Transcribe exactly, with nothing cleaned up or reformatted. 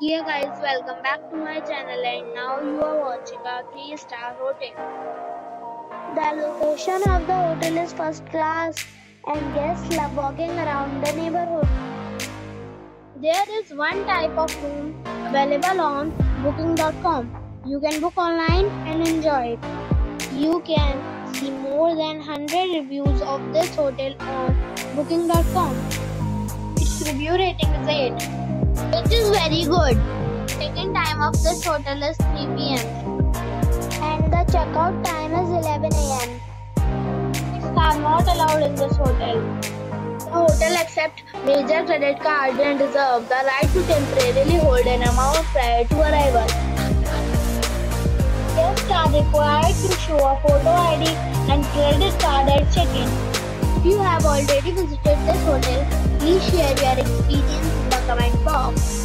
Dear guys, welcome back to my channel, and now you are watching a three star hotel. The location of the hotel is first class and guests love walking around the neighborhood. There is one type of room available on booking dot com. You can book online and enjoy it. You can see more than one hundred reviews of this hotel on booking dot com. Its review rating is eight. It is very good. Check-in time of this hotel is three p m and the checkout time is eleven a m Pets are not allowed in this hotel. The hotel accepts major credit cards and reserves the right to temporarily hold an amount prior to arrival. Guests are required to show a photo I D and credit card at check-in. If you have already visited this hotel, please share your experience in the comment box.